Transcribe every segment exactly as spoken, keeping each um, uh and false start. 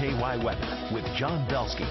W L K Y weather with John Belski.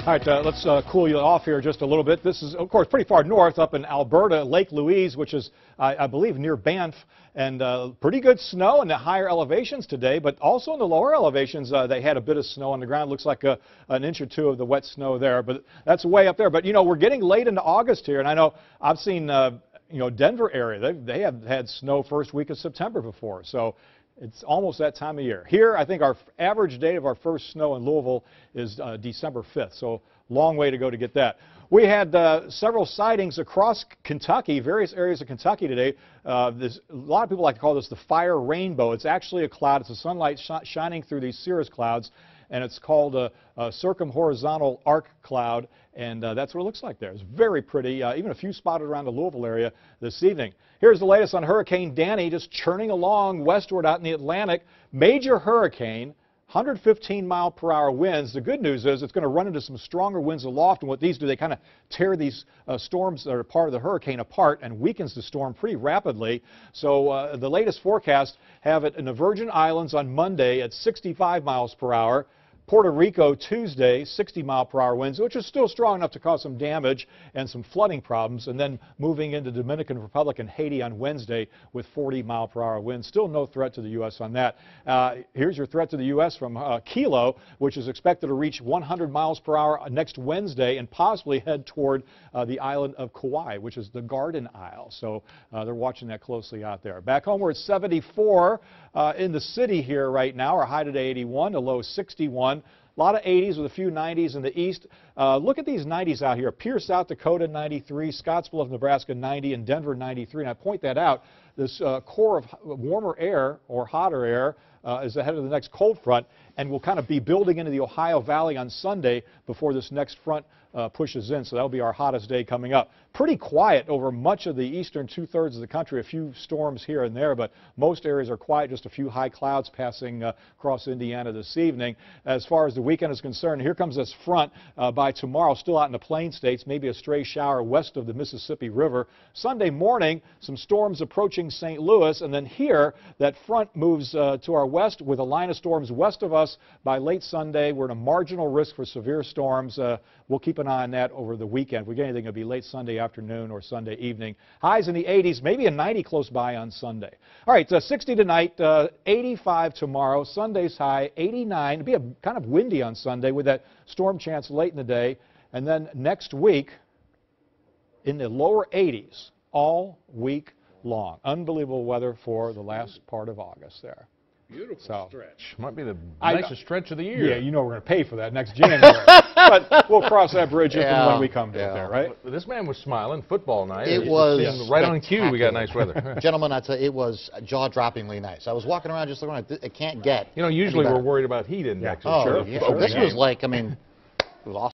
All right, uh, let's uh, cool you off here just a little bit. This is, of course, pretty far north up in Alberta, Lake Louise, which is, I, I believe, near Banff. And uh, pretty good snow in the higher elevations today, but also in the lower elevations, uh, they had a bit of snow on the ground. Looks like a, an inch or two of the wet snow there, but that's way up there. But, you know, we're getting late into August here, and I know I've seen, uh, you know, Denver area. They, they have had snow first week of September before, so it's almost that time of year. Here, I think our average date of our first snow in Louisville is uh, December fifth, so long way to go to get that. We had uh, several sightings across Kentucky, various areas of Kentucky today. Uh, there's, a lot of people like to call this the fire rainbow. It's actually a cloud. It's the sunlight sh shining through these cirrus clouds, and it's called a, a circumhorizontal arc cloud, and uh, that's what it looks like there. It's very pretty, uh, even a few spotted around the Louisville area this evening. Here's the latest on Hurricane Danny, just churning along westward out in the Atlantic. Major hurricane, one hundred fifteen mile per hour winds. The good news is it's going to run into some stronger winds aloft, and what these do, they kind of tear these uh, storms that are part of the hurricane apart and weakens the storm pretty rapidly. So uh, the latest forecast have it in the Virgin Islands on Monday at sixty-five miles per hour. Puerto Rico Tuesday, sixty mile per hour winds, which is still strong enough to cause some damage and some flooding problems, and then moving into Dominican Republic and Haiti on Wednesday with forty mile per hour winds. Still no threat to the U S on that. Uh, here's your threat to the U S from uh, Kilo, which is expected to reach one hundred miles per hour next Wednesday and possibly head toward uh, the island of Kauai, which is the Garden Isle. So uh, they're watching that closely out there. Back home, we're at seventy-four uh, in the city here right now. Our high today eighty-one, a low sixty-one. A lot of eighties with a few nineties in the east. Uh, look at these nineties out here. Pierre, South Dakota, ninety-three. Scottsbluff, Nebraska, ninety. And Denver, ninety-three. And I point that out. This uh, core of warmer air or hotter air uh, is ahead of the next cold front and will kind of be building into the Ohio Valley on Sunday before this next front uh, pushes in. So that'll be our hottest day coming up. Pretty quiet over much of the eastern two-thirds of the country. A few storms here and there, but most areas are quiet. Just a few high clouds passing uh, across Indiana this evening. As far as the weekend is concerned, here comes this front uh, by tomorrow. Still out in the plain states, maybe a stray shower west of the Mississippi River. Sunday morning, some storms approaching Saint Louis, and then here that front moves uh, to our west with a line of storms west of us by late Sunday. We're at a marginal risk for severe storms. Uh, we'll keep an eye on that over the weekend. If we get anything, it'll be late Sunday afternoon or Sunday evening. Highs in the eighties, maybe a ninety close by on Sunday. All right, so sixty tonight, uh, eighty-five tomorrow. Sunday's high eighty-nine. It'll be a kind of windy on Sunday with that storm chance late in the day, and then next week in the lower eighties all week long. Unbelievable weather for the last part of August there. Beautiful so, stretch. Might be the nicest I, stretch of the year. Yeah, you know we're going to pay for that next January. But we'll cross that bridge yeah, when we come to yeah. it there, right? This man was smiling. Football night. It, it was yeah, right on cue. We got nice weather. Gentlemen, I'd say it was jaw-droppingly nice. I was walking around just looking around. It can't get. You know, usually we're worried about heat indexes. Yeah. Oh, sure. Yeah. Sure. This yeah. was like, I mean, it was awesome.